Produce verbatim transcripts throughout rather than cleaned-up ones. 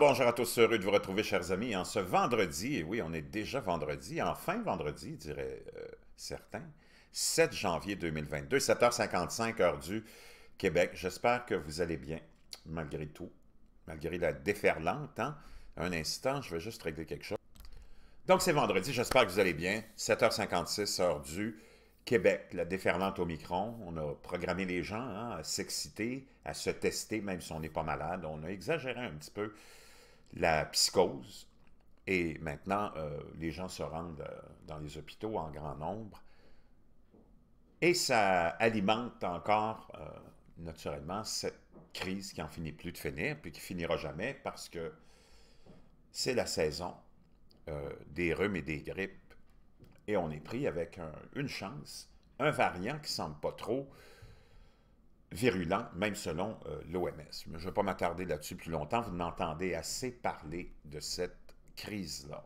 bonjour à tous, heureux de vous retrouver, chers amis, en ce vendredi, et oui, on est déjà vendredi, enfin vendredi, diraient euh, certains, sept janvier deux mille vingt-deux, sept heures cinquante-cinq, heure du Québec. J'espère que vous allez bien, malgré tout, malgré la déferlante. Hein? Un instant, je vais juste régler quelque chose. Donc, c'est vendredi, j'espère que vous allez bien, sept heures cinquante-six, heure du Québec, la déferlante Omicron. On a programmé les gens hein, à s'exciter, à se tester, même si on n'est pas malade. On a exagéré un petit peu la psychose. Et maintenant, euh, les gens se rendent euh, dans les hôpitaux en grand nombre. Et ça alimente encore, euh, naturellement, cette crise qui n'en finit plus de finir, puis qui finira jamais, parce que c'est la saison euh, des rhumes et des grippes. Et on est pris avec un, une chance, un variant qui ne semble pas trop virulent, même selon euh, l'O M S. Je ne vais pas m'attarder là-dessus plus longtemps, vous n'entendez assez parler de cette crise-là.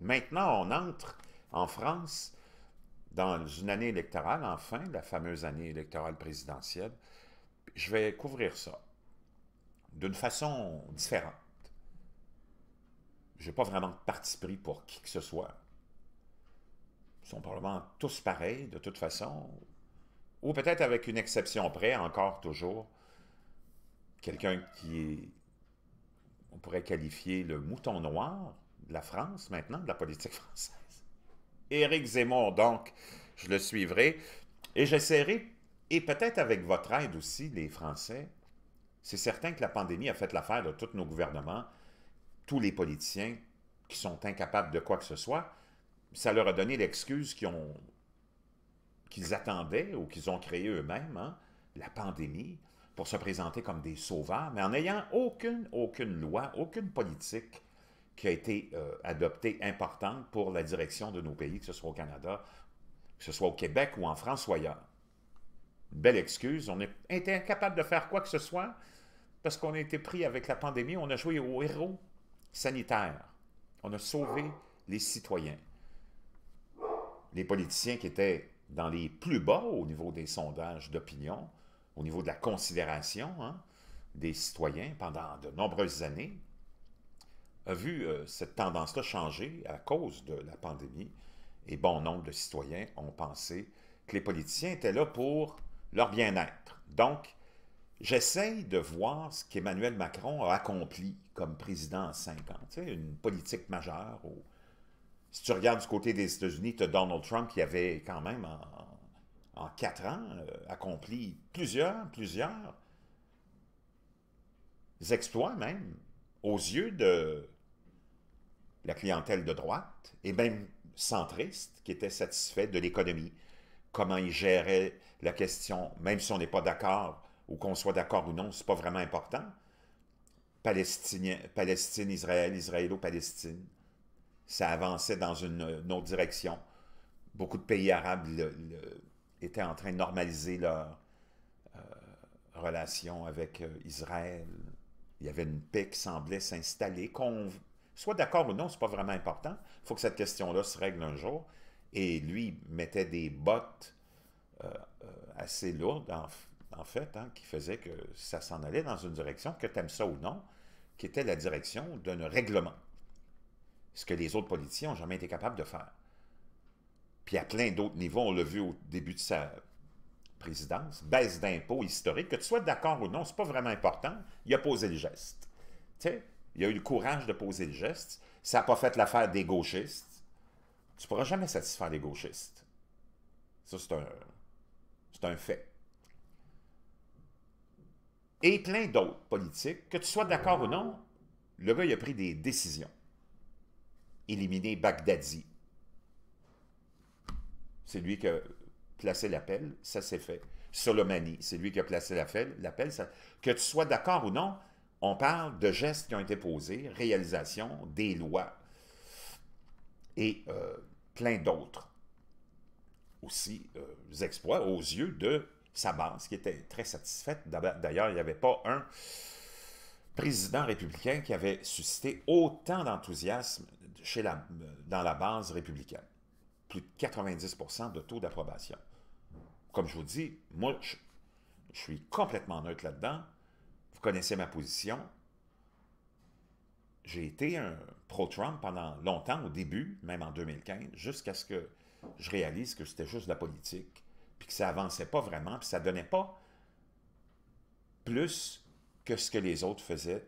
Maintenant, on entre en France dans une année électorale, enfin, la fameuse année électorale présidentielle. Je vais couvrir ça d'une façon différente. Je n'ai pas vraiment de parti pris pour qui que ce soit. Sont probablement tous pareils, de toute façon, ou peut-être avec une exception près, encore toujours, quelqu'un qui est, on pourrait qualifier le mouton noir de la France maintenant, de la politique française. Éric Zemmour, donc, je le suivrai, et j'essaierai, et peut-être avec votre aide aussi, les Français, c'est certain que la pandémie a fait l'affaire de tous nos gouvernements, tous les politiciens qui sont incapables de quoi que ce soit. Ça leur a donné l'excuse qu'ils ont, qu'ils attendaient ou qu'ils ont créée eux-mêmes, hein, la pandémie, pour se présenter comme des sauveurs, mais en n'ayant aucune, aucune loi, aucune politique qui a été euh, adoptée importante pour la direction de nos pays, que ce soit au Canada, que ce soit au Québec ou en France ou ailleurs. Une belle excuse, on a été incapable de faire quoi que ce soit parce qu'on a été pris avec la pandémie, on a joué au héros sanitaire, on a sauvé les citoyens. Les politiciens qui étaient dans les plus bas au niveau des sondages d'opinion, au niveau de la considération hein, des citoyens pendant de nombreuses années, a vu euh, cette tendance-là changer à cause de la pandémie. Et bon nombre de citoyens ont pensé que les politiciens étaient là pour leur bien-être. Donc, j'essaye de voir ce qu'Emmanuel Macron a accompli comme président en cinq ans. Tu sais, une politique majeure au Si tu regardes du côté des États-Unis, tu as Donald Trump qui avait quand même, en, en quatre ans, euh, accompli plusieurs, plusieurs exploits même, aux yeux de la clientèle de droite, et même centriste, qui était satisfaite de l'économie. Comment il gérait la question, même si on n'est pas d'accord, ou qu'on soit d'accord ou non, c'est pas vraiment important. Palestinien, Palestine-Israël, Israélo-Palestine. Ça avançait dans une, une autre direction. Beaucoup de pays arabes le, le, étaient en train de normaliser leur euh, relation avec euh, Israël. Il y avait une paix qui semblait s'installer. Qu'on soit d'accord ou non, ce n'est pas vraiment important. Il faut que cette question-là se règle un jour. Et lui mettait des bottes euh, euh, assez lourdes, en, en fait, hein, qui faisaient que ça s'en allait dans une direction, que tu aimes ça ou non, qui était la direction d'un règlement. Ce que les autres politiciens n'ont jamais été capables de faire. Puis à plein d'autres niveaux, on l'a vu au début de sa présidence, baisse d'impôts historique, que tu sois d'accord ou non, c'est pas vraiment important, il a posé le geste. Tu sais, il a eu le courage de poser le geste, ça n'a pas fait l'affaire des gauchistes. Tu ne pourras jamais satisfaire les gauchistes. Ça, c'est un, c'est un fait. Et plein d'autres politiques, que tu sois d'accord ou non, le gars, il a pris des décisions. Éliminer Bagdadi. C'est lui qui a placé l'appel, ça s'est fait. Solomani, c'est lui qui a placé l'appel, l'appel, ça... Que tu sois d'accord ou non, on parle de gestes qui ont été posés, réalisation des lois et euh, plein d'autres aussi euh, exploits aux yeux de sa base, qui était très satisfaite. D'ailleurs, il n'y avait pas un président républicain qui avait suscité autant d'enthousiasme Chez la, dans la base républicaine. Plus de quatre-vingt-dix pour cent de taux d'approbation. Comme je vous dis, moi, je, je suis complètement neutre là-dedans. Vous connaissez ma position. j'ai été un pro-Trump pendant longtemps, au début, même en deux mille quinze, jusqu'à ce que je réalise que c'était juste de la politique, puis que ça avançait pas vraiment, puis ça donnait pas plus que ce que les autres faisaient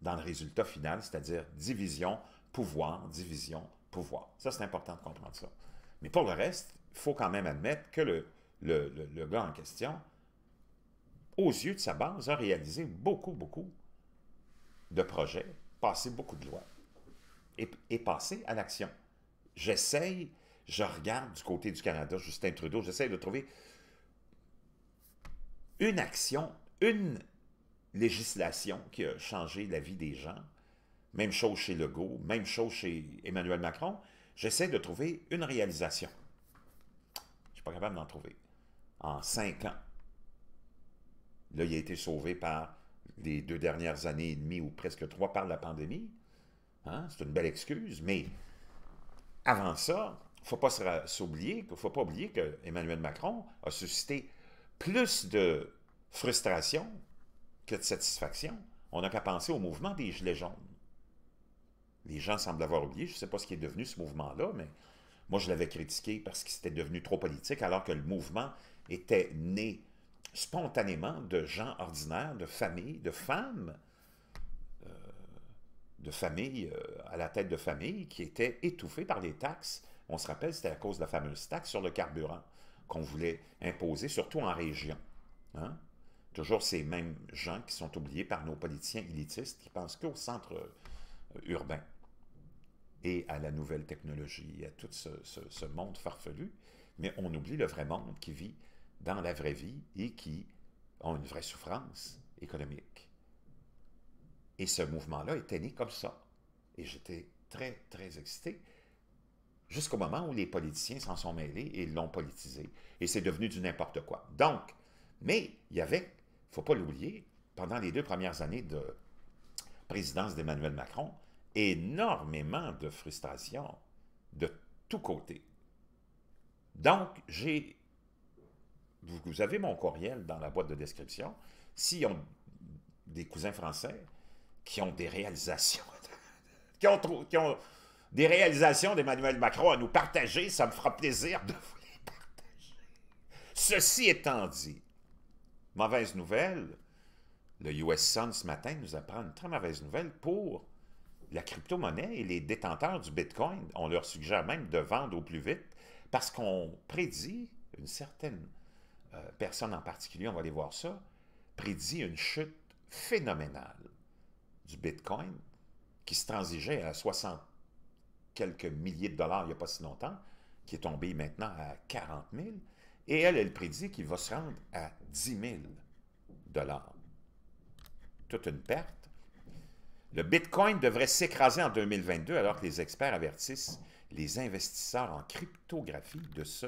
dans le résultat final, c'est-à-dire division, pouvoir, division, pouvoir. Ça, c'est important de comprendre ça. Mais pour le reste, il faut quand même admettre que le, le, le, le gars en question, aux yeux de sa base, a réalisé beaucoup, beaucoup de projets, passé beaucoup de lois et, et passé à l'action. J'essaye, je regarde du côté du Canada, Justin Trudeau, j'essaye de trouver une action, une législation qui a changé la vie des gens. Même chose chez Legault, même chose chez Emmanuel Macron. J'essaie de trouver une réalisation. Je ne suis pas capable d'en trouver. En cinq ans. Là, il a été sauvé par les deux dernières années et demie, ou presque trois, par la pandémie. Hein? C'est une belle excuse, mais avant ça, il ne faut pas s'oublier, il ne faut pas oublier que Emmanuel Macron a suscité plus de frustration que de satisfaction. On n'a qu'à penser au mouvement des Gilets jaunes. Les gens semblent avoir oublié, je ne sais pas ce qui est devenu ce mouvement-là, mais moi je l'avais critiqué parce qu'il s'était devenu trop politique, alors que le mouvement était né spontanément de gens ordinaires, de familles, de femmes, euh, de familles euh, à la tête de familles qui étaient étouffées par les taxes. On se rappelle, c'était à cause de la fameuse taxe sur le carburant qu'on voulait imposer, surtout en région. Hein? Toujours ces mêmes gens qui sont oubliés par nos politiciens élitistes qui pensent qu'au centre euh, urbain et à la nouvelle technologie, à tout ce, ce, ce monde farfelu, mais on oublie le vrai monde qui vit dans la vraie vie et qui ont une vraie souffrance économique. Et ce mouvement-là était né comme ça. Et j'étais très, très excité jusqu'au moment où les politiciens s'en sont mêlés et l'ont politisé. Et c'est devenu du n'importe quoi. Donc, mais il y avait, il ne faut pas l'oublier, pendant les deux premières années de présidence d'Emmanuel Macron, énormément de frustration de tous côtés. Donc, j'ai... Vous avez mon courriel dans la boîte de description. S'ils ont des cousins français qui ont des réalisations, qui, ont trop, qui ont des réalisations d'Emmanuel Macron à nous partager, ça me fera plaisir de vous les partager. Ceci étant dit, mauvaise nouvelle, le U S Sun ce matin nous apprend une très mauvaise nouvelle pour la crypto-monnaie et les détenteurs du Bitcoin. On leur suggère même de vendre au plus vite parce qu'on prédit une certaine... Euh, personne en particulier, on va aller voir ça, prédit une chute phénoménale du Bitcoin qui se transigeait à soixante quelques milliers de dollars il n'y a pas si longtemps, qui est tombé maintenant à quarante mille, et elle, elle prédit qu'il va se rendre à dix mille dollars. Toute une perte. Le Bitcoin devrait s'écraser en deux mille vingt-deux alors que les experts avertissent les investisseurs en cryptographie de ce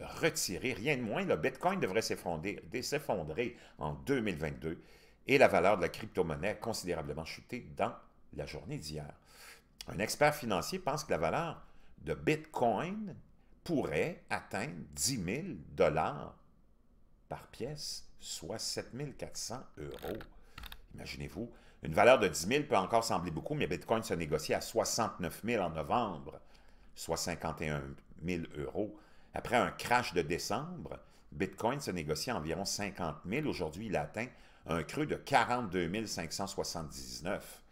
retirer, rien de moins, le Bitcoin devrait s'effondrer en deux mille vingt-deux et la valeur de la crypto-monnaie a considérablement chuté dans la journée d'hier. Un expert financier pense que la valeur de Bitcoin pourrait atteindre dix mille dollars par pièce, soit sept mille quatre cents euros. Imaginez-vous, une valeur de dix mille peut encore sembler beaucoup, mais Bitcoin se négociait à soixante-neuf mille en novembre, soit cinquante et un mille euros. Après un crash de décembre, Bitcoin se négocie à environ cinquante mille. Aujourd'hui, il a atteint un creux de quarante-deux mille cinq cent soixante-dix-neuf.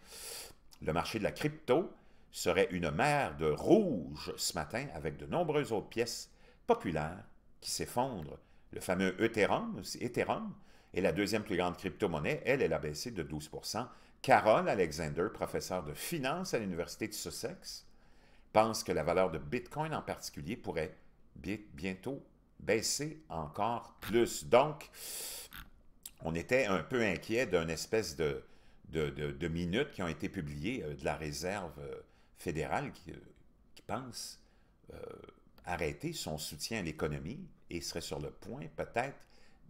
Le marché de la crypto serait une mer de rouge ce matin avec de nombreuses autres pièces populaires qui s'effondrent. Le fameux Ethereum, Ethereum est la deuxième plus grande crypto-monnaie. Elle, elle a baissé de douze pour cent. Carole Alexander, professeure de finance à l'Université de Sussex, pense que la valeur de Bitcoin en particulier pourrait bientôt baisser encore plus. Donc, on était un peu inquiet d'une espèce de, de, de, de minutes qui ont été publiées de la Réserve fédérale qui, qui pense euh, arrêter son soutien à l'économie et serait sur le point peut-être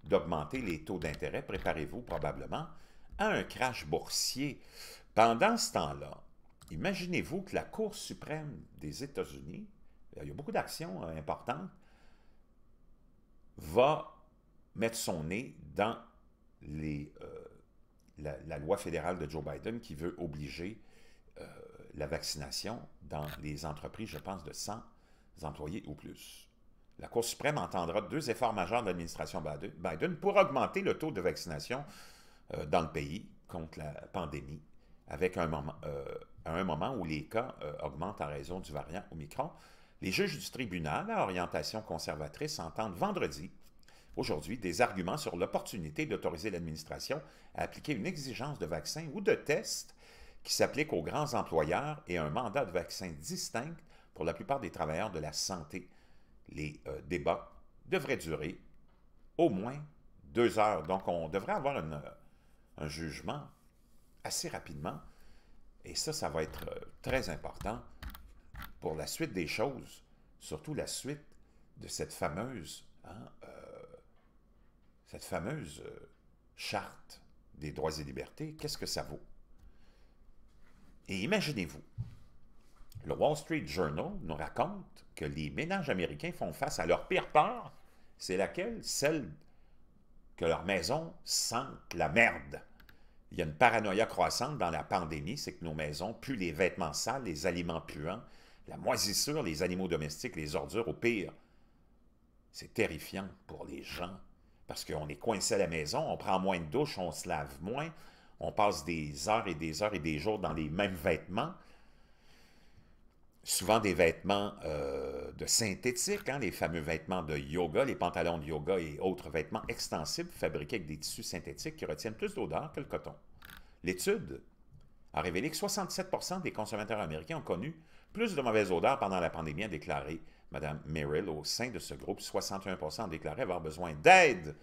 d'augmenter les taux d'intérêt. Préparez-vous probablement à un crash boursier. Pendant ce temps-là, imaginez-vous que la Cour suprême des États-Unis, il y a beaucoup d'actions importantes, va mettre son nez dans les, euh, la, la loi fédérale de Joe Biden qui veut obliger la vaccination dans les entreprises, je pense, de cent employés ou plus. La Cour suprême entendra deux efforts majeurs de l'administration Biden pour augmenter le taux de vaccination euh, dans le pays contre la pandémie, avec un moment, euh, à un moment où les cas euh, augmentent en raison du variant Omicron. Les juges du tribunal à orientation conservatrice entendent vendredi, aujourd'hui, des arguments sur l'opportunité d'autoriser l'administration à appliquer une exigence de vaccin ou de test qui s'applique aux grands employeurs et un mandat de vaccin distinct pour la plupart des travailleurs de la santé. Les euh, débats devraient durer au moins deux heures. Donc, on devrait avoir une, un jugement assez rapidement. Et ça, ça va être euh, très important pour la suite des choses, surtout la suite de cette fameuse, hein, euh, cette fameuse euh, charte des droits et libertés. Qu'est-ce que ça vaut? Et imaginez-vous, le Wall Street Journal nous raconte que les ménages américains font face à leur pire peur. C'est laquelle? Celle que leur maison sente la merde. Il y a une paranoïa croissante dans la pandémie, c'est que nos maisons puent les vêtements sales, les aliments puants, la moisissure, les animaux domestiques, les ordures, au pire. C'est terrifiant pour les gens, parce qu'on est coincé à la maison, on prend moins de douche, on se lave moins, on passe des heures et des heures et des jours dans les mêmes vêtements, souvent des vêtements euh, de synthétique, hein, les fameux vêtements de yoga, les pantalons de yoga et autres vêtements extensibles fabriqués avec des tissus synthétiques qui retiennent plus d'odeur que le coton. L'étude a révélé que soixante-sept pour cent des consommateurs américains ont connu plus de mauvaises odeurs pendant la pandémie, a déclaré Mme Merrill au sein de ce groupe. soixante et un pour cent ont déclaré avoir besoin d'aide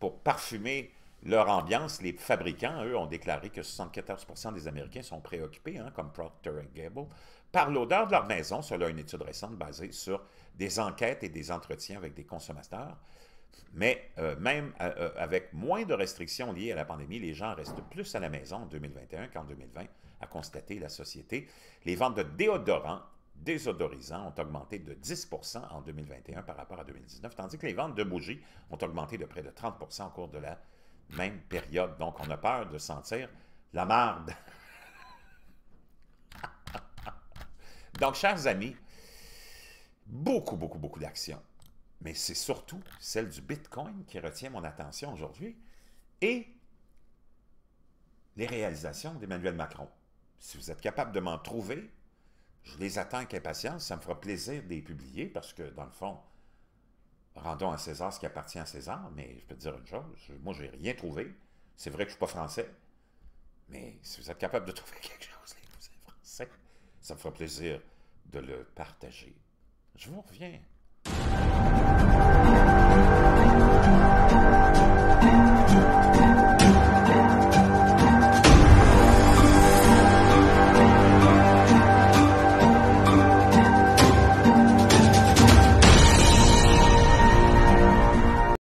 pour parfumer leur ambiance. Les fabricants, eux, ont déclaré que soixante-quatorze pour cent des Américains sont préoccupés, hein, comme Procter and Gamble, par l'odeur de leur maison, selon une étude récente basée sur des enquêtes et des entretiens avec des consommateurs. Mais euh, même euh, avec moins de restrictions liées à la pandémie, les gens restent plus à la maison en deux mille vingt et un qu'en deux mille vingt, a constaté la société. Les ventes de déodorants, désodorisants ont augmenté de dix pour cent en deux mille vingt et un par rapport à deux mille dix-neuf, tandis que les ventes de bougies ont augmenté de près de trente pour cent au cours de la même période. Donc, on a peur de sentir la marde. Donc, chers amis, beaucoup, beaucoup, beaucoup d'actions. Mais c'est surtout celle du Bitcoin qui retient mon attention aujourd'hui et les réalisations d'Emmanuel Macron. Si vous êtes capable de m'en trouver, je les attends avec impatience. Ça me fera plaisir de les publier parce que, dans le fond, rendons à César ce qui appartient à César, mais je peux te dire une chose, moi, je n'ai rien trouvé. C'est vrai que je ne suis pas français, mais si vous êtes capable de trouver quelque chose et que vous êtes français, ça me fera plaisir de le partager. Je vous reviens.